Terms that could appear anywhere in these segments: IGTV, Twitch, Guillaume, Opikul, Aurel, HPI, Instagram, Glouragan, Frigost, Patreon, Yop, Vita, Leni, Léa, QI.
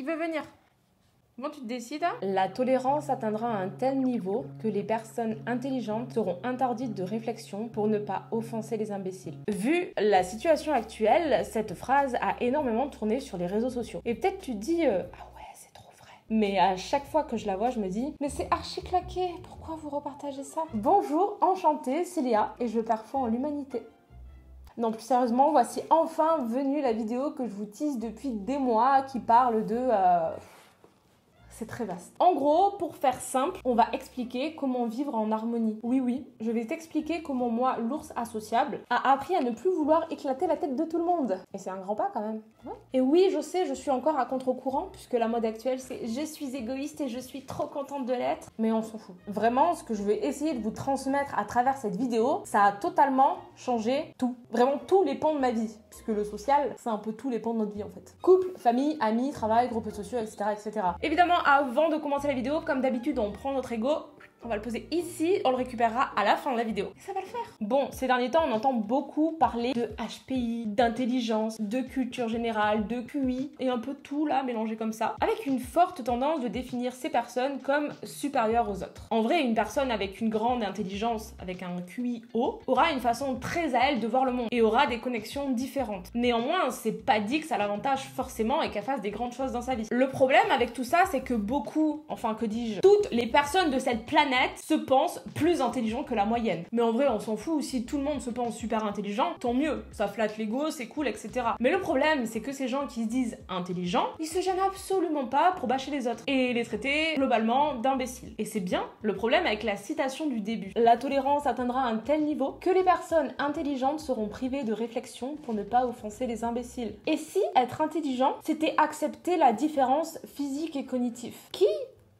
il veut venir. Comment tu te décides? La tolérance atteindra un tel niveau que les personnes intelligentes seront interdites de réflexion pour ne pas offenser les imbéciles. Vu la situation actuelle, cette phrase a énormément tourné sur les réseaux sociaux. Et peut-être tu te dis ah ouais, c'est trop vrai. Mais à chaque fois que je la vois, je me dis mais c'est archi claqué, pourquoi vous repartagez ça? Bonjour, enchantée, c'est Léa et je parfois en l'humanité. Non, plus sérieusement, voici enfin venue la vidéo que je vous tease depuis des mois qui parle de... C'est très vaste. En gros, pour faire simple, on va expliquer comment vivre en harmonie. Oui, je vais t'expliquer comment moi, l'ours associable, a appris à ne plus vouloir éclater la tête de tout le monde. Et c'est un grand pas quand même. Ouais. Et oui, je sais, je suis encore à contre-courant, puisque la mode actuelle, c'est « je suis égoïste et je suis trop contente de l'être ». Mais on s'en fout. Vraiment, ce que je vais essayer de vous transmettre à travers cette vidéo, ça a totalement changé tout. Vraiment tous les pans de ma vie. Puisque le social, c'est un peu tous les pans de notre vie en fait. Couple, famille, amis, travail, groupes sociaux, etc. etc. Évidemment, avant de commencer la vidéo, comme d'habitude, on prend notre ego, on va le poser ici, on le récupérera à la fin de la vidéo. Et ça va le faire. Bon, ces derniers temps, on entend beaucoup parler de HPI, d'intelligence, de culture générale, de QI, et un peu tout là, mélangé comme ça, avec une forte tendance de définir ces personnes comme supérieures aux autres. En vrai, une personne avec une grande intelligence, avec un QI haut, aura une façon très à elle de voir le monde, et aura des connexions différentes. Néanmoins, c'est pas dit que ça l'avantage forcément et qu'elle fasse des grandes choses dans sa vie. Le problème avec tout ça, c'est que beaucoup, enfin que dis-je, toutes les personnes de cette planète se pensent plus intelligents que la moyenne. Mais en vrai, on s'en fout, si tout le monde se pense super intelligent, tant mieux, ça flatte l'ego, c'est cool, etc. Mais le problème, c'est que ces gens qui se disent intelligents, ils se gênent absolument pas pour bâcher les autres et les traiter globalement d'imbéciles. Et c'est bien le problème avec la citation du début. La tolérance atteindra un tel niveau que les personnes intelligentes seront privées de réflexion pour ne pas offenser les imbéciles. Et si être intelligent, c'était accepter la différence physique et cognitive? Qui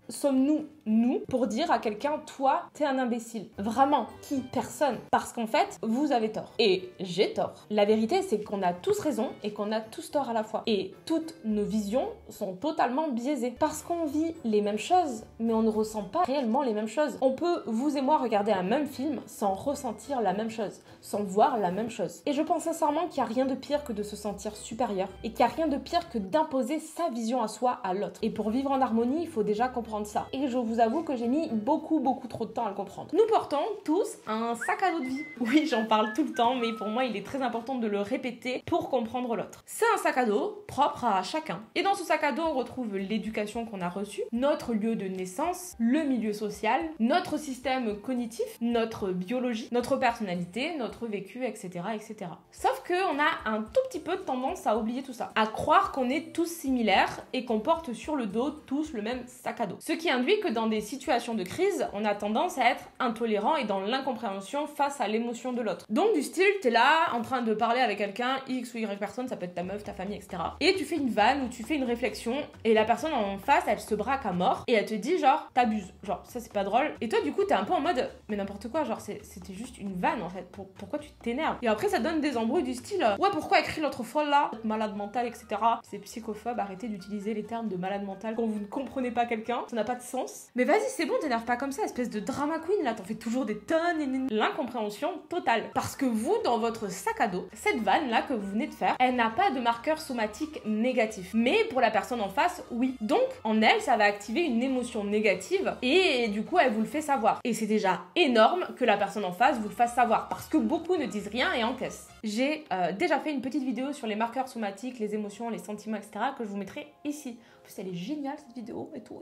sommes-nous, nous, pour dire à quelqu'un, toi, t'es un imbécile? Vraiment, qui? Personne. Parce qu'en fait, vous avez tort. Et j'ai tort. La vérité, c'est qu'on a tous raison et qu'on a tous tort à la fois. Et toutes nos visions sont totalement biaisées. Parce qu'on vit les mêmes choses, mais on ne ressent pas réellement les mêmes choses. On peut, vous et moi, regarder un même film sans ressentir la même chose, sans voir la même chose. Et je pense sincèrement qu'il n'y a rien de pire que de se sentir supérieur et qu'il n'y a rien de pire que d'imposer sa vision à soi à l'autre. Et pour vivre en harmonie, il faut déjà comprendre ça. Et je vous avoue que j'ai mis beaucoup trop de temps à le comprendre. Nous portons tous un sac à dos de vie. Oui, j'en parle tout le temps, mais pour moi, il est très important de le répéter pour comprendre l'autre. C'est un sac à dos propre à chacun. Et dans ce sac à dos, on retrouve l'éducation qu'on a reçue, notre lieu de naissance, le milieu social, notre système cognitif, notre biologie, notre personnalité, notre vécu, etc. etc. Sauf qu'on a un tout petit peu de tendance à oublier tout ça, à croire qu'on est tous similaires et qu'on porte sur le dos tous le même sac à dos. Ce qui induit que dans des situations de crise, on a tendance à être intolérant et dans l'incompréhension face à l'émotion de l'autre. Donc du style, t'es là en train de parler avec quelqu'un, X ou Y personne, ça peut être ta meuf, ta famille, etc. Et tu fais une vanne ou tu fais une réflexion et la personne en face, elle se braque à mort et elle te dit genre, t'abuses, genre ça c'est pas drôle. Et toi du coup, t'es un peu en mode, mais n'importe quoi, genre c'était juste une vanne en fait, pourquoi tu t'énerves? Et après ça donne des embrouilles du style, ouais pourquoi écrit l'autre fois là, malade mental, etc. C'est psychophobe, arrêtez d'utiliser les termes de malade mental quand vous ne comprenez pas quelqu'un. Ça n'a pas de sens. Mais vas-y, c'est bon, t'énerve pas comme ça, espèce de drama queen, là, t'en fais toujours des tonnes et... L'incompréhension totale. Parce que vous, dans votre sac à dos, cette vanne-là que vous venez de faire, elle n'a pas de marqueur somatique négatif. Mais pour la personne en face, oui. Donc, en elle, ça va activer une émotion négative et du coup, elle vous le fait savoir. Et c'est déjà énorme que la personne en face vous le fasse savoir parce que beaucoup ne disent rien et encaissent. J'ai déjà fait une petite vidéo sur les marqueurs somatiques, les émotions, les sentiments, etc. que je vous mettrai ici. En plus, elle est géniale, cette vidéo et tout.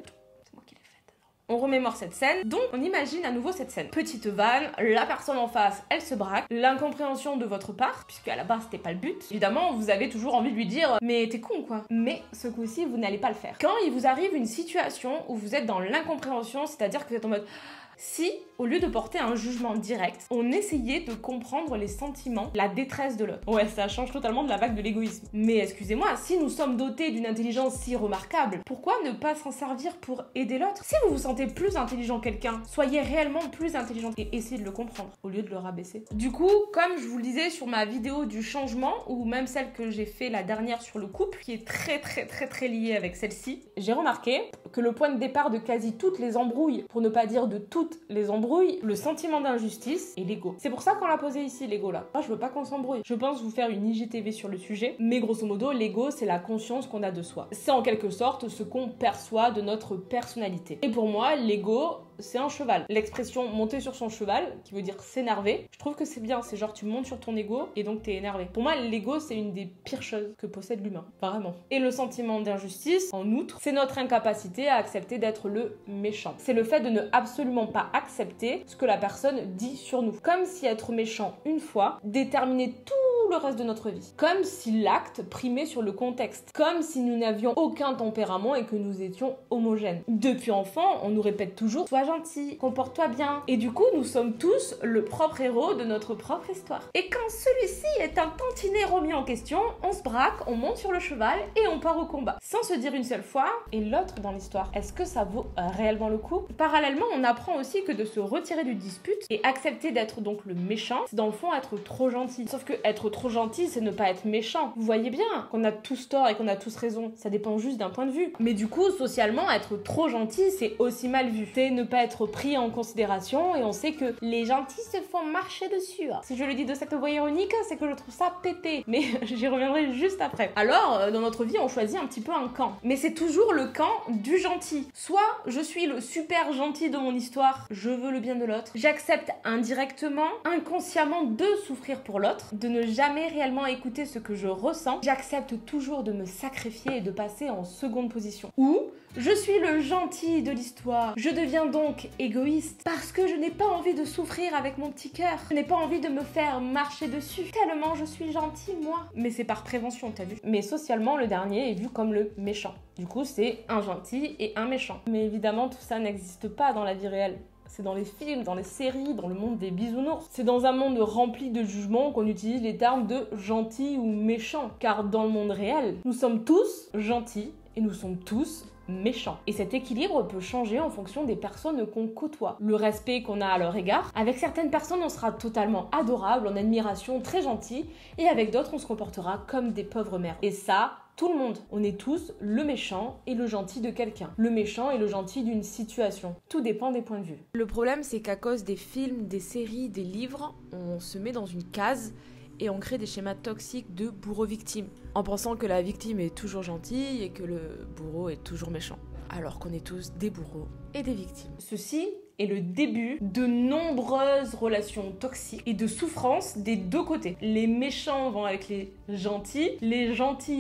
On remémore cette scène, donc on imagine à nouveau cette scène. Petite vanne, la personne en face, elle se braque, l'incompréhension de votre part, puisque à la base c'était pas le but. Évidemment, vous avez toujours envie de lui dire « mais t'es con quoi ». Mais ce coup-ci, vous n'allez pas le faire. Quand il vous arrive une situation où vous êtes dans l'incompréhension, c'est-à-dire que vous êtes en mode « si ». Au lieu de porter un jugement direct, on essayait de comprendre les sentiments, la détresse de l'autre. Ouais, ça change totalement de la vague de l'égoïsme. Mais excusez-moi, si nous sommes dotés d'une intelligence si remarquable, pourquoi ne pas s'en servir pour aider l'autre? Si vous vous sentez plus intelligent que quelqu'un, soyez réellement plus intelligent et essayez de le comprendre, au lieu de le rabaisser. Du coup, comme je vous le disais sur ma vidéo du changement, ou même celle que j'ai fait la dernière sur le couple, qui est très liée avec celle-ci, j'ai remarqué que le point de départ de quasi toutes les embrouilles, pour ne pas dire de toutes toutes les embrouilles, le sentiment d'injustice et l'ego. C'est pour ça qu'on l'a posé ici, l'ego là. Moi je veux pas qu'on s'embrouille. Je pense vous faire une IGTV sur le sujet, mais grosso modo, l'ego c'est la conscience qu'on a de soi. C'est en quelque sorte ce qu'on perçoit de notre personnalité. Et pour moi, l'ego, c'est un cheval. L'expression monter sur son cheval, qui veut dire s'énerver, je trouve que c'est bien. C'est genre tu montes sur ton ego et donc t'es énervé. Pour moi, l'ego c'est une des pires choses que possède l'humain, vraiment. Et le sentiment d'injustice, en outre, c'est notre incapacité à accepter d'être le méchant. C'est le fait de ne absolument pas accepter ce que la personne dit sur nous. Comme si être méchant une fois déterminait tout le reste de notre vie. Comme si l'acte primait sur le contexte. Comme si nous n'avions aucun tempérament et que nous étions homogènes. Depuis enfant, on nous répète toujours « Sois gentil, comporte-toi bien ». Et du coup, nous sommes tous le propre héros de notre propre histoire. Et quand celui-ci est un tantinet remis en question, on se braque, on monte sur le cheval et on part au combat. Sans se dire une seule fois « Et l'autre dans l'histoire, est-ce que ça vaut réellement le coup ?» Parallèlement, on apprend aussi que de se retirer du dispute et accepter d'être donc le méchant, c'est dans le fond être trop gentil. Sauf que être trop gentil, c'est ne pas être méchant. Vous voyez bien qu'on a tous tort et qu'on a tous raison. Ça dépend juste d'un point de vue. Mais du coup, socialement, être trop gentil, c'est aussi mal vu. C'est ne pas être pris en considération et on sait que les gentils se font marcher dessus. Si je le dis de cette voix ironique, c'est que je trouve ça pété. Mais j'y reviendrai juste après. Alors, dans notre vie, on choisit un petit peu un camp. Mais c'est toujours le camp du gentil. Soit je suis le super gentil de mon histoire, je veux le bien de l'autre. J'accepte indirectement, inconsciemment de souffrir pour l'autre, de ne jamais réellement écouter ce que je ressens, j'accepte toujours de me sacrifier et de passer en seconde position. Ou je suis le gentil de l'histoire, je deviens donc égoïste parce que je n'ai pas envie de souffrir avec mon petit cœur, je n'ai pas envie de me faire marcher dessus, tellement je suis gentil moi. Mais c'est par prévention, t'as vu. Mais socialement, le dernier est vu comme le méchant. Du coup, c'est un gentil et un méchant. Mais évidemment, tout ça n'existe pas dans la vie réelle. C'est dans les films, dans les séries, dans le monde des bisounours. C'est dans un monde rempli de jugements qu'on utilise les termes de gentil ou méchant. Car dans le monde réel, nous sommes tous gentils et nous sommes tous méchants. Et cet équilibre peut changer en fonction des personnes qu'on côtoie. Le respect qu'on a à leur égard. Avec certaines personnes, on sera totalement adorable, en admiration, très gentil. Et avec d'autres, on se comportera comme des pauvres merdes. Et ça, tout le monde. On est tous le méchant et le gentil de quelqu'un. Le méchant et le gentil d'une situation. Tout dépend des points de vue. Le problème, c'est qu'à cause des films, des séries, des livres, on se met dans une case et on crée des schémas toxiques de bourreau-victime, en pensant que la victime est toujours gentille et que le bourreau est toujours méchant. Alors qu'on est tous des bourreaux et des victimes. Ceci est le début de nombreuses relations toxiques et de souffrances des deux côtés. Les méchants vont avec les gentils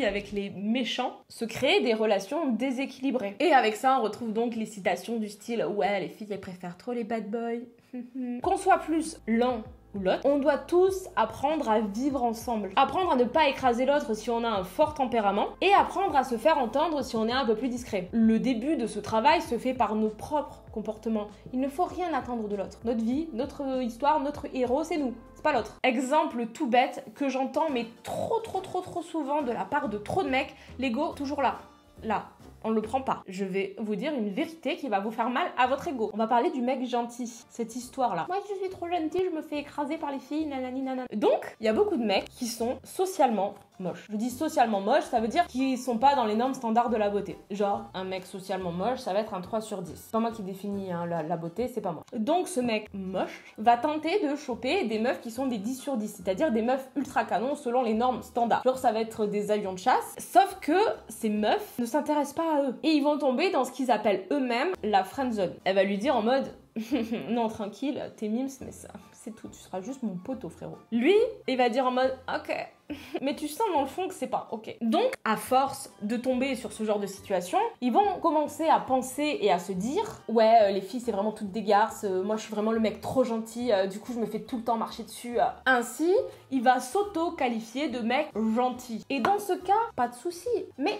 avec les méchants, se créent des relations déséquilibrées. Et avec ça, on retrouve donc les citations du style « Ouais, les filles, elles préfèrent trop les bad boys. » Qu'on soit plus lent ou l'autre, on doit tous apprendre à vivre ensemble. Apprendre à ne pas écraser l'autre si on a un fort tempérament et apprendre à se faire entendre si on est un peu plus discret. Le début de ce travail se fait par nos propres comportements. Il ne faut rien attendre de l'autre. Notre vie, notre histoire, notre héros, c'est nous. C'est pas l'autre. Exemple tout bête que j'entends mais trop souvent de la part de trop de mecs, l'ego toujours là. Là, on le prend pas. Je vais vous dire une vérité qui va vous faire mal à votre ego. On va parler du mec gentil, cette histoire-là. Moi, je suis trop gentille, je me fais écraser par les filles, nanani nanana. Donc, il y a beaucoup de mecs qui sont socialement moches. Je dis socialement moches, ça veut dire qu'ils sont pas dans les normes standards de la beauté. Genre, un mec socialement moche, ça va être un 3 sur 10. C'est pas moi qui définis hein, la beauté, c'est pas moi. Donc, ce mec moche va tenter de choper des meufs qui sont des 10 sur 10, c'est-à-dire des meufs ultra canons selon les normes standards. Genre, ça va être des avions de chasse, sauf que ces meufs ne s'intéressent pas à eux. Et ils vont tomber dans ce qu'ils appellent eux-mêmes la friendzone. Elle va lui dire en mode « Non, tranquille, t'es mimes, mais ça, c'est tout, tu seras juste mon poteau, frérot. » Lui, il va dire en mode « Ok. » Mais tu sens dans le fond que c'est pas ok. Donc, à force de tomber sur ce genre de situation, ils vont commencer à penser et à se dire « Ouais, les filles, c'est vraiment toutes des garces, moi, je suis vraiment le mec trop gentil, du coup, je me fais tout le temps marcher dessus. » Ainsi, il va s'auto-qualifier de mec gentil. Et dans ce cas, pas de souci. Mais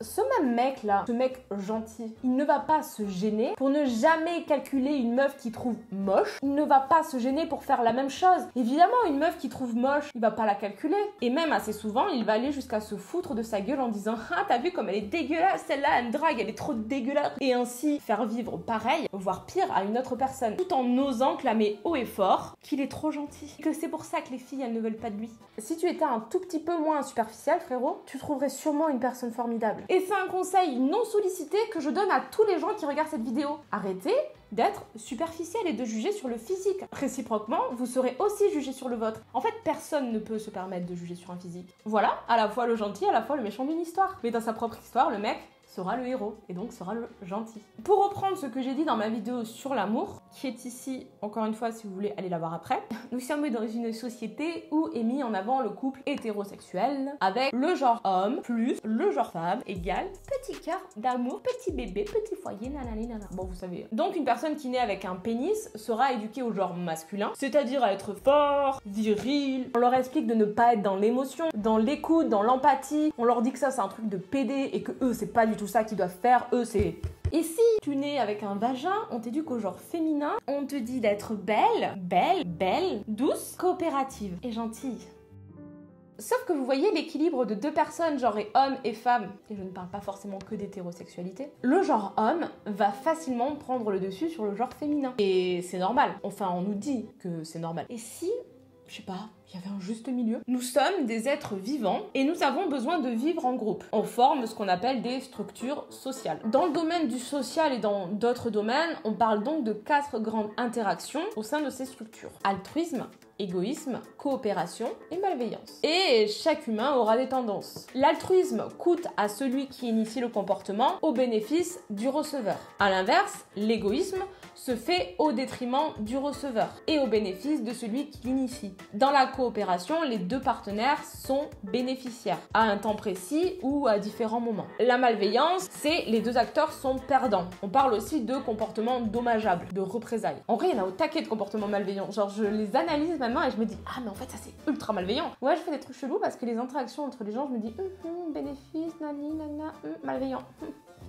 ce même mec là, ce mec gentil, il ne va pas se gêner pour ne jamais calculer une meuf qu'il trouve moche. Il ne va pas se gêner pour faire la même chose. Évidemment, une meuf qu'il trouve moche, il va pas la calculer. Et même assez souvent, il va aller jusqu'à se foutre de sa gueule en disant « Ah, t'as vu comme elle est dégueulasse, celle-là, elle me drague, elle est trop dégueulasse. » Et ainsi, faire vivre pareil, voire pire, à une autre personne. Tout en osant clamer haut et fort qu'il est trop gentil. Que c'est pour ça que les filles, elles ne veulent pas de lui. Si tu étais un tout petit peu moins superficiel, frérot, tu trouverais sûrement une personne formidable. Et c'est un conseil non sollicité que je donne à tous les gens qui regardent cette vidéo. Arrêtez d'être superficiel et de juger sur le physique. Réciproquement, vous serez aussi jugé sur le vôtre. En fait, personne ne peut se permettre de juger sur un physique. Voilà, à la fois le gentil, à la fois le méchant d'une histoire. Mais dans sa propre histoire, le mec sera le héros et donc sera le gentil. Pour reprendre ce que j'ai dit dans ma vidéo sur l'amour, qui est ici, encore une fois, si vous voulez aller la voir après, nous sommes dans une société où est mis en avant le couple hétérosexuel avec le genre homme plus le genre femme égale petit cœur d'amour, petit bébé, petit foyer, nanani nanana. Bon, vous savez. Donc, une personne qui naît avec un pénis sera éduquée au genre masculin, c'est-à-dire à être fort, viril. On leur explique de ne pas être dans l'émotion, dans l'écoute, dans l'empathie. On leur dit que ça, c'est un truc de PD et que eux, c'est pas du tout tout ça qu'ils doivent faire, eux c'est... Et si tu nais avec un vagin, on t'éduque au genre féminin, on te dit d'être belle, douce, coopérative et gentille. Sauf que vous voyez l'équilibre de deux personnes, genre homme et femme, et je ne parle pas forcément que d'hétérosexualité, le genre homme va facilement prendre le dessus sur le genre féminin. Et c'est normal, enfin on nous dit que c'est normal. Et si, je sais pas, il y avait un juste milieu. Nous sommes des êtres vivants et nous avons besoin de vivre en groupe. On forme ce qu'on appelle des structures sociales. Dans le domaine du social et dans d'autres domaines, on parle donc de 4 grandes interactions au sein de ces structures. Altruisme, égoïsme, coopération et malveillance. Et chaque humain aura des tendances. L'altruisme coûte à celui qui initie le comportement au bénéfice du receveur. A l'inverse, l'égoïsme se fait au détriment du receveur et au bénéfice de celui qui l'initie. Dans la coopération, les deux partenaires sont bénéficiaires à un temps précis ou à différents moments. La malveillance, c'est les deux acteurs sont perdants. On parle aussi de comportements dommageables, de représailles. En vrai, il y en a au taquet de comportements malveillants. Genre, je les analyse maintenant et je me dis, ah, mais en fait, ça c'est ultra malveillant. Ouais, je fais des trucs chelous parce que les interactions entre les gens, je me dis, bénéfice, nani, nana, malveillant.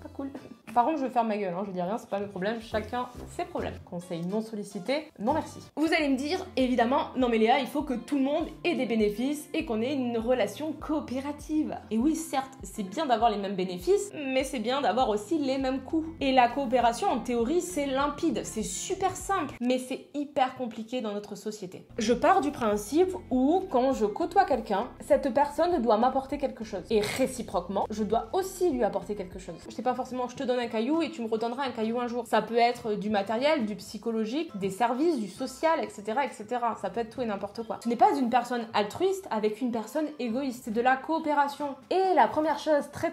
Pas cool. Par contre, je vais faire ma gueule, hein, je dis rien, c'est pas le problème, chacun ses problèmes. Conseil non sollicité, non merci. Vous allez me dire, évidemment, non mais Léa, il faut que tout le monde ait des bénéfices et qu'on ait une relation coopérative. Et oui, certes, c'est bien d'avoir les mêmes bénéfices, mais c'est bien d'avoir aussi les mêmes coûts. Et la coopération, en théorie, c'est limpide, c'est super simple, mais c'est hyper compliqué dans notre société. Je pars du principe où, quand je côtoie quelqu'un, cette personne doit m'apporter quelque chose. Et réciproquement, je dois aussi lui apporter quelque chose. Je sais pas forcément, je te donne un caillou et tu me redonneras un caillou un jour. Ça peut être du matériel, du psychologique, des services, du social, etc., etc. Ça peut être tout et n'importe quoi. Ce n'est pas une personne altruiste avec une personne égoïste. C'est de la coopération. Et la première chose très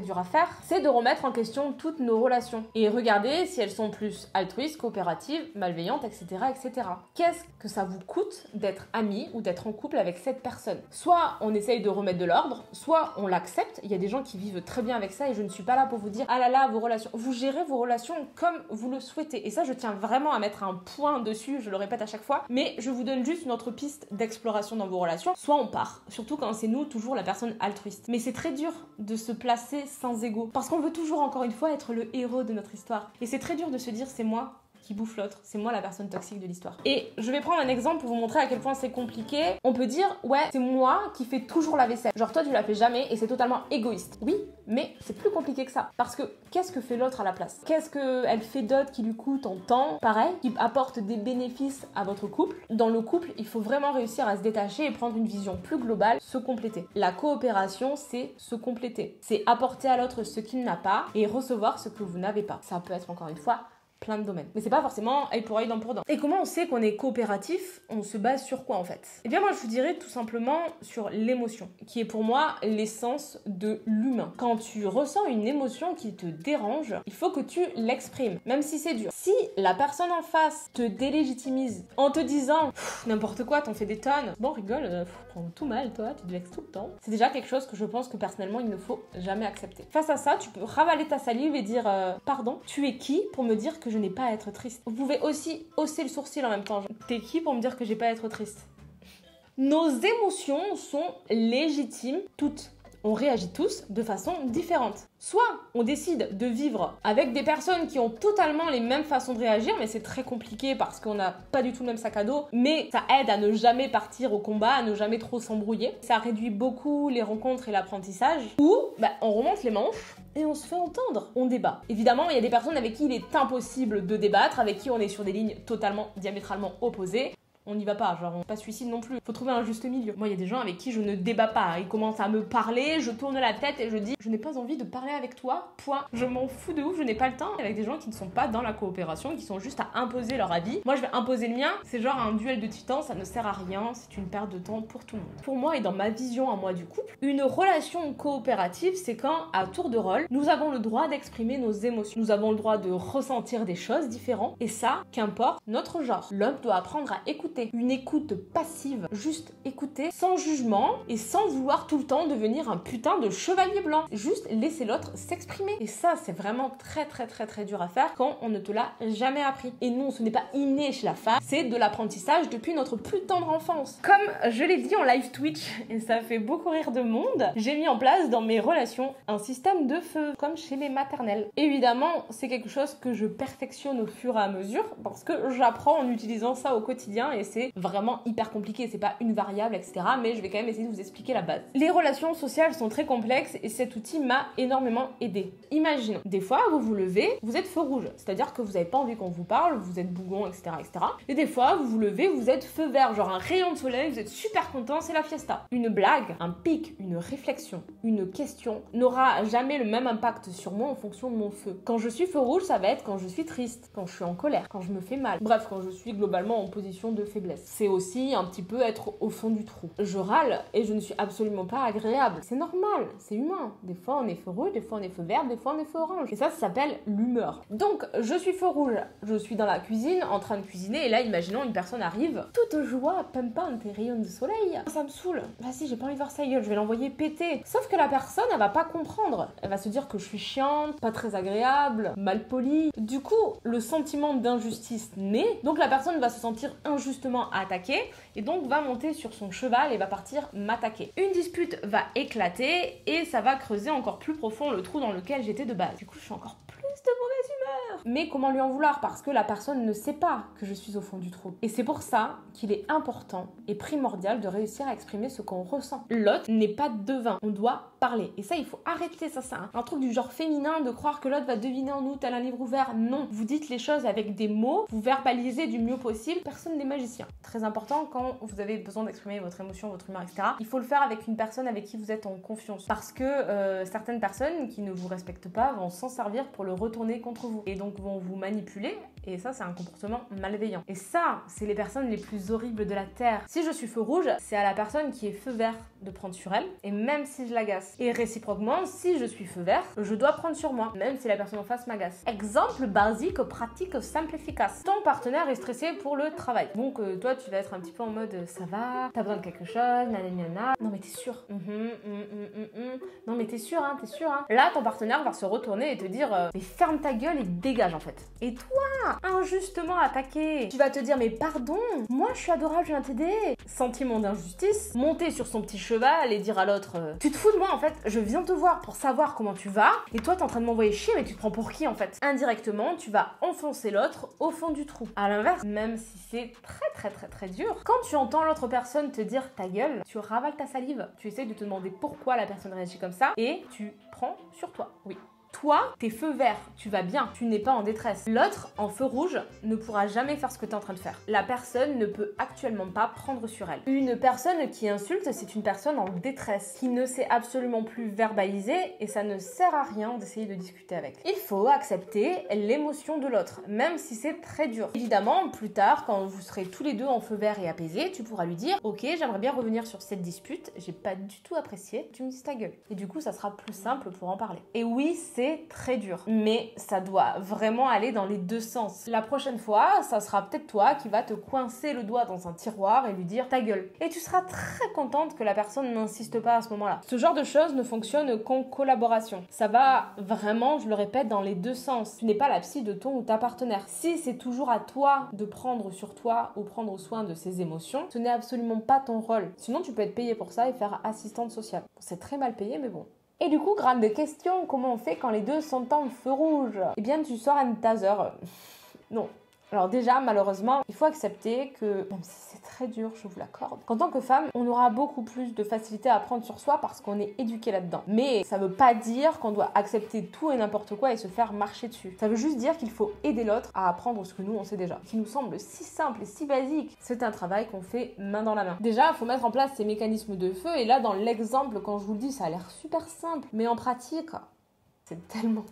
dure à faire, c'est de remettre en question toutes nos relations et regarder si elles sont plus altruistes, coopératives, malveillantes, etc., etc. Qu'est-ce que ça vous coûte d'être ami ou d'être en couple avec cette personne? Soit on essaye de remettre de l'ordre, soit on l'accepte. Il y a des gens qui vivent très bien avec ça et je ne suis pas là pour vous dire ah là là, vos relations, vous gérez vos relations comme vous le souhaitez. Et ça, je tiens vraiment à mettre un point dessus, je le répète à chaque fois, mais je vous donne juste une autre piste d'exploration dans vos relations. Soit on part, surtout quand c'est nous, toujours la personne altruiste. Mais c'est très dur de se placer sans ego, parce qu'on veut toujours, encore une fois, être le héros de notre histoire. Et c'est très dur de se dire, c'est moi qui bouffe l'autre, c'est moi la personne toxique de l'histoire. Et je vais prendre un exemple pour vous montrer à quel point c'est compliqué. On peut dire, ouais, c'est moi qui fais toujours la vaisselle. Genre toi, tu la fais jamais et c'est totalement égoïste. Oui, mais c'est plus compliqué que ça. Parce que qu'est-ce que fait l'autre à la place? Qu'est-ce qu'elle fait d'autre qui lui coûte en temps? Pareil, qui apporte des bénéfices à votre couple. Dans le couple, il faut vraiment réussir à se détacher et prendre une vision plus globale, se compléter. La coopération, c'est se compléter. C'est apporter à l'autre ce qu'il n'a pas et recevoir ce que vous n'avez pas. Ça peut être, encore une fois, plein de domaines. Mais c'est pas forcément œil pour œil, dent pour dent. Et comment on sait qu'on est coopératif? On se base sur quoi en fait? Eh bien moi je vous dirais tout simplement sur l'émotion, qui est pour moi l'essence de l'humain. Quand tu ressens une émotion qui te dérange, il faut que tu l'exprimes, même si c'est dur. Si la personne en face te délégitimise en te disant n'importe quoi, t'en fais des tonnes, bon rigole, prends tout mal toi, tu te vexes tout le temps, c'est déjà quelque chose que je pense que personnellement il ne faut jamais accepter. Face à ça, tu peux ravaler ta salive et dire pardon, tu es qui pour me dire que je n'ai pas à être triste? Vous pouvez aussi hausser le sourcil en même temps. T'es qui pour me dire que j'ai pas à être triste? Nos émotions sont légitimes toutes. On réagit tous de façon différente. Soit on décide de vivre avec des personnes qui ont totalement les mêmes façons de réagir, mais c'est très compliqué parce qu'on n'a pas du tout le même sac à dos, mais ça aide à ne jamais partir au combat, à ne jamais trop s'embrouiller. Ça réduit beaucoup les rencontres et l'apprentissage. Ou bah, on remonte les manches et on se fait entendre, on débat. Évidemment, il y a des personnes avec qui il est impossible de débattre, avec qui on est sur des lignes totalement diamétralement opposées. on n'y va pas, genre on pas suicide non plus. Faut trouver un juste milieu. Moi, il y a des gens avec qui je ne débat pas. Ils commencent à me parler, je tourne la tête et je dis je n'ai pas envie de parler avec toi, point. Je m'en fous de ouf, je n'ai pas le temps. Avec des gens qui ne sont pas dans la coopération, qui sont juste à imposer leur avis. Moi, je vais imposer le mien. C'est genre un duel de titans, ça ne sert à rien, c'est une perte de temps pour tout le monde. Pour moi et dans ma vision à moi du couple, une relation coopérative, c'est quand à tour de rôle, nous avons le droit d'exprimer nos émotions. Nous avons le droit de ressentir des choses différentes et ça, qu'importe notre genre. L'homme doit apprendre à écouter. Une écoute passive, juste écouter, sans jugement et sans vouloir tout le temps devenir un putain de chevalier blanc. Juste laisser l'autre s'exprimer. Et ça, c'est vraiment très dur à faire quand on ne te l'a jamais appris. Et non, ce n'est pas inné chez la femme, c'est de l'apprentissage depuis notre plus tendre enfance. Comme je l'ai dit en live Twitch, et ça fait beaucoup rire de monde, j'ai mis en place dans mes relations un système de feu, comme chez les maternelles. Évidemment, c'est quelque chose que je perfectionne au fur et à mesure parce que j'apprends en utilisant ça au quotidien et c'est vraiment hyper compliqué, c'est pas une variable, etc. Mais je vais quand même essayer de vous expliquer la base. Les relations sociales sont très complexes et cet outil m'a énormément aidé. Imagine, des fois vous vous levez, vous êtes feu rouge, c'est-à-dire que vous n'avez pas envie qu'on vous parle, vous êtes bougon, etc., etc. Et des fois vous vous levez, vous êtes feu vert, genre un rayon de soleil, vous êtes super content, c'est la fiesta. Une blague, un pic, une réflexion, une question n'aura jamais le même impact sur moi en fonction de mon feu. Quand je suis feu rouge, ça va être quand je suis triste, quand je suis en colère, quand je me fais mal. Bref, quand je suis globalement en position de faiblesse. C'est aussi un petit peu être au fond du trou. Je râle et je ne suis absolument pas agréable. C'est normal, c'est humain. Des fois on est feu rouge, des fois on est feu vert, des fois on est feu orange. Et ça s'appelle l'humeur. Donc je suis feu rouge, je suis dans la cuisine en train de cuisiner et là imaginons une personne arrive, toute joie, pimpante, tes rayons de soleil. Ça me saoule. Vas-y, j'ai pas envie de voir sa gueule, je vais l'envoyer péter. Sauf que la personne, elle va pas comprendre. Elle va se dire que je suis chiante, pas très agréable, mal polie. Du coup, le sentiment d'injustice naît. Donc la personne va se sentir injustement attaquée et donc va monter sur son cheval et va partir m'attaquer. Une dispute va éclater et ça va creuser encore plus profond le trou dans lequel j'étais de base. Du coup, je suis encore plus de mauvaise humeur. Mais comment lui en vouloir? Parce que la personne ne sait pas que je suis au fond du trou. Et c'est pour ça qu'il est important et primordial de réussir à exprimer ce qu'on ressent. L'autre n'est pas devin, on doit parler. Et ça, il faut arrêter ça, un truc du genre féminin de croire que l'autre va deviner en nous tel un livre ouvert. Non, vous dites les choses avec des mots, vous verbalisez du mieux possible, personne n'est magicien. Très important, quand vous avez besoin d'exprimer votre émotion, votre humeur, etc., il faut le faire avec une personne avec qui vous êtes en confiance. Parce que certaines personnes qui ne vous respectent pas vont s'en servir pour le retourner contre vous et donc vont vous manipuler et ça c'est un comportement malveillant. Et ça, c'est les personnes les plus horribles de la terre. Si je suis feu rouge, c'est à la personne qui est feu vert de prendre sur elle et même si je l'agace. Et réciproquement, si je suis feu vert, je dois prendre sur moi même si la personne en face m'agace. Exemple basique, pratique, simple, efficace. Ton partenaire est stressé pour le travail. Donc toi tu vas être un petit peu en mode ça va, t'as besoin de quelque chose, nanana. Non mais t'es sûr. Non mais t'es sûr, hein, t'es sûr. Hein. Là ton partenaire va se retourner et te dire mais ferme ta gueule et dégage en fait. Et toi, injustement attaqué, tu vas te dire mais pardon, moi je suis adorable, je viens t'aider. Sentiment d'injustice, monter sur son petit cheval et dire à l'autre tu te fous de moi en fait, je viens te voir pour savoir comment tu vas et toi t'es en train de m'envoyer chier mais tu te prends pour qui en fait. Indirectement, tu vas enfoncer l'autre au fond du trou. À l'inverse, même si c'est très dur, quand tu entends l'autre personne te dire ta gueule, tu ravales ta salive, tu essaies de te demander pourquoi la personne réagit comme ça et tu prends sur toi. Oui. Toi, t'es feu vert, tu vas bien, tu n'es pas en détresse. L'autre, en feu rouge, ne pourra jamais faire ce que t'es en train de faire. La personne ne peut actuellement pas prendre sur elle. Une personne qui insulte, c'est une personne en détresse, qui ne sait absolument plus verbaliser et ça ne sert à rien d'essayer de discuter avec. Il faut accepter l'émotion de l'autre, même si c'est très dur. Évidemment, plus tard, quand vous serez tous les deux en feu vert et apaisés, tu pourras lui dire « Ok, j'aimerais bien revenir sur cette dispute, j'ai pas du tout apprécié, tu me dis ta gueule. » Et du coup, ça sera plus simple pour en parler. Et oui, c'est très dur, mais ça doit vraiment aller dans les deux sens. La prochaine fois, ça sera peut-être toi qui va te coincer le doigt dans un tiroir et lui dire ta gueule. Et tu seras très contente que la personne n'insiste pas à ce moment-là. Ce genre de choses ne fonctionne qu'en collaboration. Ça va vraiment, je le répète, dans les deux sens. Tu n'es pas la psy de ton ou ta partenaire. Si c'est toujours à toi de prendre sur toi ou prendre soin de ses émotions, ce n'est absolument pas ton rôle. Sinon, tu peux être payé pour ça et faire assistante sociale. C'est très mal payé, mais bon. Et du coup, grande question, comment on fait quand les deux sont en feu rouge? Eh bien, tu sors un taser. Non. Alors déjà, malheureusement, il faut accepter que, même si c'est très dur, je vous l'accorde, qu'en tant que femme, on aura beaucoup plus de facilité à prendre sur soi parce qu'on est éduqué là-dedans. Mais ça veut pas dire qu'on doit accepter tout et n'importe quoi et se faire marcher dessus. Ça veut juste dire qu'il faut aider l'autre à apprendre ce que nous, on sait déjà. Ce qui nous semble si simple et si basique, c'est un travail qu'on fait main dans la main. Déjà, il faut mettre en place ces mécanismes de feu. Et là, dans l'exemple, quand je vous le dis, ça a l'air super simple. Mais en pratique... c'est tellement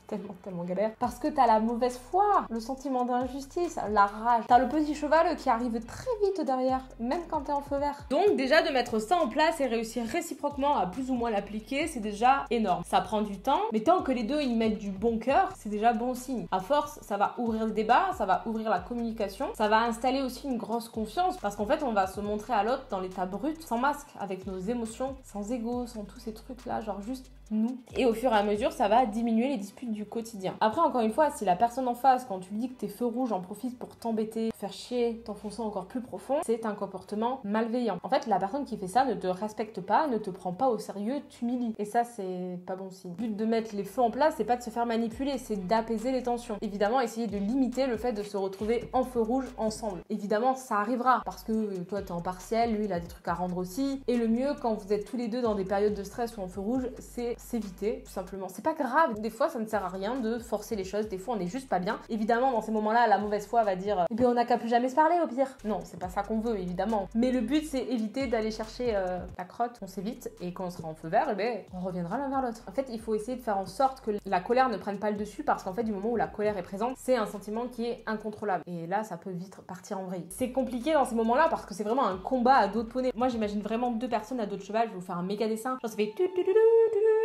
galère. Parce que t'as la mauvaise foi, le sentiment d'injustice, la rage. T'as le petit cheval qui arrive très vite derrière, même quand t'es en feu vert. Donc déjà de mettre ça en place et réussir réciproquement à plus ou moins l'appliquer, c'est déjà énorme. Ça prend du temps, mais tant que les deux ils mettent du bon cœur, c'est déjà bon signe. À force, ça va ouvrir le débat, ça va ouvrir la communication, ça va installer aussi une grosse confiance. Parce qu'en fait, on va se montrer à l'autre dans l'état brut, sans masque, avec nos émotions, sans ego, sans tous ces trucs-là, genre juste... nous. Et au fur et à mesure, ça va diminuer les disputes du quotidien. Après, encore une fois, si la personne en face, quand tu lui dis que tes feux rouges en profitent pour t'embêter, faire chier, t'enfoncer encore plus profond, c'est un comportement malveillant. En fait, la personne qui fait ça ne te respecte pas, ne te prend pas au sérieux, t'humilie. Et ça, c'est pas bon signe. Le but de mettre les feux en place, c'est pas de se faire manipuler, c'est d'apaiser les tensions. Évidemment, essayer de limiter le fait de se retrouver en feu rouge ensemble. Évidemment, ça arrivera parce que toi, t'es en partiel, lui, il a des trucs à rendre aussi. Et le mieux, quand vous êtes tous les deux dans des périodes de stress ou en feu rouge, c'est s'éviter, tout simplement. C'est pas grave. Des fois, ça ne sert à rien de forcer les choses. Des fois, on est juste pas bien. Évidemment, dans ces moments-là, la mauvaise foi va dire eh bien, on n'a qu'à plus jamais se parler, au pire. Non, c'est pas ça qu'on veut, évidemment. Mais le but, c'est éviter d'aller chercher la crotte. On s'évite et quand on sera en feu vert, eh bien, on reviendra l'un vers l'autre. En fait, il faut essayer de faire en sorte que la colère ne prenne pas le dessus parce qu'en fait, du moment où la colère est présente, c'est un sentiment qui est incontrôlable. Et là, ça peut vite partir en vrille. C'est compliqué dans ces moments-là parce que c'est vraiment un combat à dos de poney. Moi, j'imagine vraiment deux personnes à dos de cheval. Je vais vous faire un méga dessin. Genre, ça fait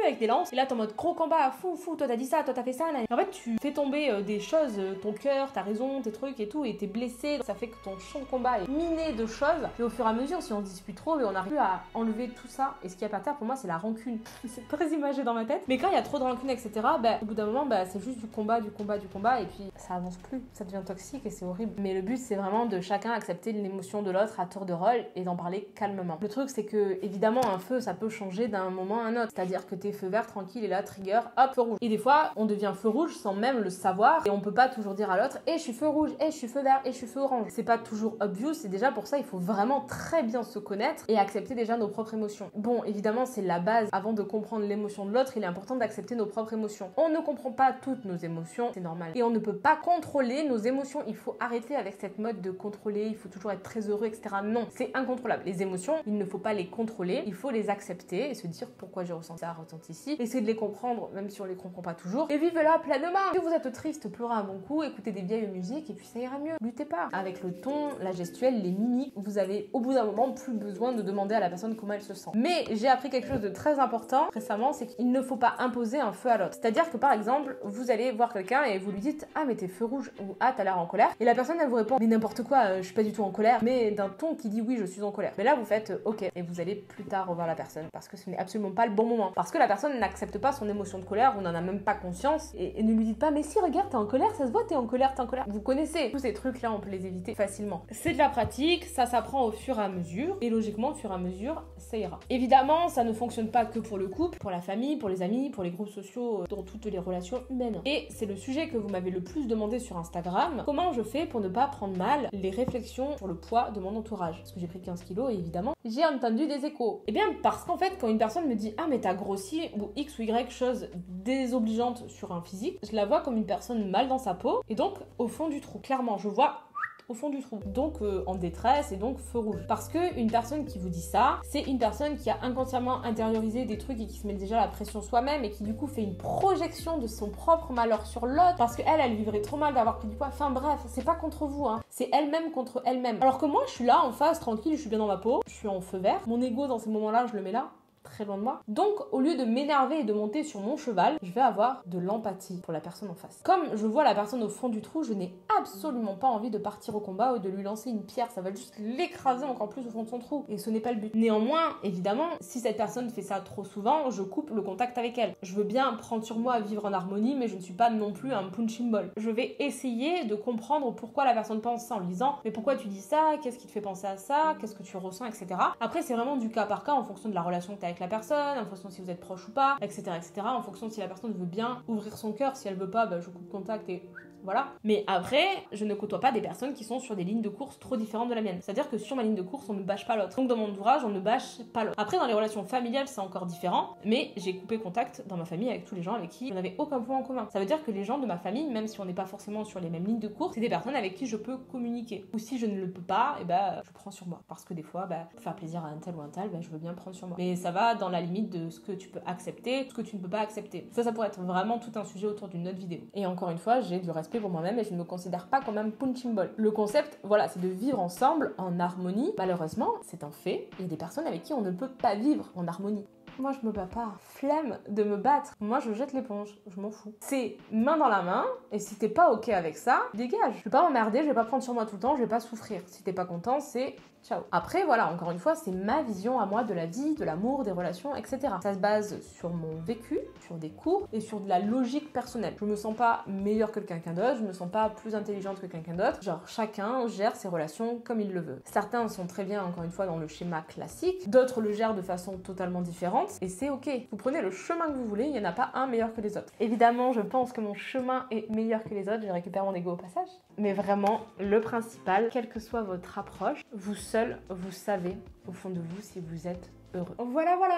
avec des lances, et là t'es en mode gros combat, fou, toi t'as dit ça, toi t'as fait ça, là. En fait tu fais tomber des choses, ton cœur, ta raison, tes trucs et tout, et t'es blessé, ça fait que ton champ de combat est miné de choses, et au fur et à mesure si on dispute trop, et on arrive à enlever tout ça, et ce qu'il y a par terre pour moi c'est la rancune, c'est très imagé dans ma tête, mais quand il y a trop de rancune etc, bah, au bout d'un moment bah, c'est juste du combat, et puis ça avance plus, ça devient toxique et c'est horrible, mais le but c'est vraiment de chacun accepter l'émotion de l'autre à tour de rôle et d'en parler calmement. Le truc c'est que évidemment un feu ça peut changer d'un moment à un autre, c'est-à-dire que t'es feu vert tranquille et là trigger hop feu rouge, et des fois on devient feu rouge sans même le savoir et on peut pas toujours dire à l'autre et je suis feu rouge et je suis feu vert et je suis feu orange, c'est pas toujours obvious. C'est déjà pour ça il faut vraiment très bien se connaître et accepter déjà nos propres émotions. Bon évidemment c'est la base, avant de comprendre l'émotion de l'autre il est important d'accepter nos propres émotions. On ne comprend pas toutes nos émotions, c'est normal, et on ne peut pas contrôler nos émotions. Il faut arrêter avec cette mode de contrôler, il faut toujours être très heureux etc. Non, c'est incontrôlable les émotions, il ne faut pas les contrôler, il faut les accepter et se dire pourquoi j'ai ressenti ça, ici, essayez de les comprendre même si on les comprend pas toujours et vivez là pleinement. Si vous êtes triste, pleurez un bon coup, écoutez des vieilles musiques et puis ça ira mieux. Luttez pas avec le ton, la gestuelle, les mimiques, vous avez au bout d'un moment plus besoin de demander à la personne comment elle se sent. Mais j'ai appris quelque chose de très important récemment, c'est qu'il ne faut pas imposer un feu à l'autre. C'est-à-dire que par exemple, vous allez voir quelqu'un et vous lui dites ah mais t'es feu rouge ou ah t'as l'air en colère, et la personne elle vous répond mais n'importe quoi, je suis pas du tout en colère, mais d'un ton qui dit oui je suis en colère. Mais là vous faites ok et vous allez plus tard revoir la personne parce que ce n'est absolument pas le bon moment, parce que la personne n'accepte pas son émotion de colère, on n'en a même pas conscience, et ne lui dites pas mais si regarde t'es en colère, ça se voit t'es en colère. Vous connaissez tous ces trucs là, on peut les éviter facilement. C'est de la pratique, ça s'apprend au fur et à mesure et logiquement au fur et à mesure ça ira. Évidemment ça ne fonctionne pas que pour le couple, pour la famille, pour les amis, pour les groupes sociaux, dans toutes les relations humaines. Et c'est le sujet que vous m'avez le plus demandé sur Instagram, comment je fais pour ne pas prendre mal les réflexions sur le poids de mon entourage, parce que j'ai pris 15 kilos et évidemment j'ai entendu des échos. Et bien parce qu'en fait quand une personne me dit ah mais t'as grossi ou x ou y chose désobligeante sur un physique, je la vois comme une personne mal dans sa peau et donc au fond du trou. Clairement, je vois au fond du trou, donc en détresse et donc feu rouge. Parce que une personne qui vous dit ça, c'est une personne qui a inconsciemment intériorisé des trucs et qui se met déjà la pression soi-même et qui du coup fait une projection de son propre malheur sur l'autre parce que elle vivrait trop mal d'avoir pris du poids. Enfin bref, c'est pas contre vous, hein. C'est elle-même contre elle-même. Alors que moi, je suis là en face, tranquille, je suis bien dans ma peau, je suis en feu vert. Mon ego dans ces moments-là, je le mets là, très loin de moi. Donc au lieu de m'énerver et de monter sur mon cheval, je vais avoir de l'empathie pour la personne en face. Comme je vois la personne au fond du trou, je n'ai absolument pas envie de partir au combat ou de lui lancer une pierre, ça va juste l'écraser encore plus au fond de son trou et ce n'est pas le but. Néanmoins, évidemment, si cette personne fait ça trop souvent, je coupe le contact avec elle. Je veux bien prendre sur moi, vivre en harmonie, mais je ne suis pas non plus un punching ball. Je vais essayer de comprendre pourquoi la personne pense ça en lui disant mais pourquoi tu dis ça, qu'est-ce qui te fait penser à ça, qu'est-ce que tu ressens, etc. Après c'est vraiment du cas par cas en fonction de la relation que tu as avec la personne, en fonction si vous êtes proche ou pas, etc., en fonction si la personne veut bien ouvrir son cœur, si elle veut pas, bah, je coupe contact et voilà. Mais après, je ne côtoie pas des personnes qui sont sur des lignes de course trop différentes de la mienne. C'est-à-dire que sur ma ligne de course, on ne bâche pas l'autre. Donc dans mon entourage, on ne bâche pas l'autre. Après, dans les relations familiales, c'est encore différent, mais j'ai coupé contact dans ma famille avec tous les gens avec qui on n'avait aucun point en commun. Ça veut dire que les gens de ma famille, même si on n'est pas forcément sur les mêmes lignes de course, c'est des personnes avec qui je peux communiquer. Ou si je ne le peux pas, et bah, je prends sur moi. Parce que des fois, bah, pour faire plaisir à un tel ou un tel, bah, je veux bien prendre sur moi. Mais ça va dans la limite de ce que tu peux accepter, ce que tu ne peux pas accepter. Ça pourrait être vraiment tout un sujet autour d'une autre vidéo. Et encore une fois, j'ai du respect pour moi-même et je ne me considère pas comme un punching ball. Le concept, voilà, c'est de vivre ensemble en harmonie. Malheureusement, c'est un fait. Il y a des personnes avec qui on ne peut pas vivre en harmonie. Moi, je me bats pas. Flemme de me battre. Moi, je jette l'éponge. Je m'en fous. C'est main dans la main. Et si t'es pas OK avec ça, dégage. Je vais pas m'emmerder, je vais pas prendre sur moi tout le temps, je vais pas souffrir. Si t'es pas content, c'est ciao. Après, voilà, encore une fois, c'est ma vision à moi de la vie, de l'amour, des relations, etc. Ça se base sur mon vécu, sur des cours et sur de la logique personnelle. Je me sens pas meilleure que quelqu'un d'autre, je me sens pas plus intelligente que quelqu'un d'autre. Genre, chacun gère ses relations comme il le veut. Certains sont très bien, encore une fois, dans le schéma classique. D'autres le gèrent de façon totalement différente. Et c'est ok. Vous prenez le chemin que vous voulez, il n'y en a pas un meilleur que les autres. Évidemment, je pense que mon chemin est meilleur que les autres, je récupère mon ego au passage. Mais vraiment, le principal, quelle que soit votre approche, vous seul, vous savez au fond de vous si vous êtes heureux. Voilà, voilà.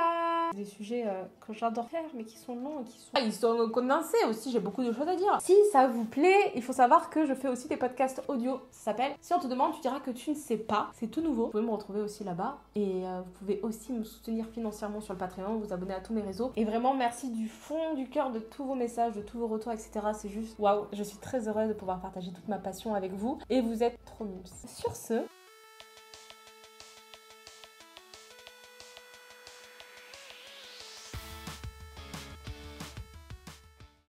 Des sujets que j'adore faire, mais qui sont longs et qui sont... Ah, ils sont condensés aussi, j'ai beaucoup de choses à dire. Si ça vous plaît, il faut savoir que je fais aussi des podcasts audio, ça s'appelle. Si on te demande, tu diras que tu ne sais pas. C'est tout nouveau. Vous pouvez me retrouver aussi là-bas. Et vous pouvez aussi me soutenir financièrement sur le Patreon, vous abonner à tous mes réseaux. Et vraiment, merci du fond du cœur de tous vos messages, de tous vos retours, etc. C'est juste, waouh, je suis très heureuse de pouvoir partager toute ma passion avec vous. Et vous êtes trop mimes. Sur ce...